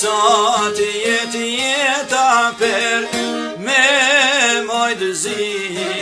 Saat yet yet aper me moydzi.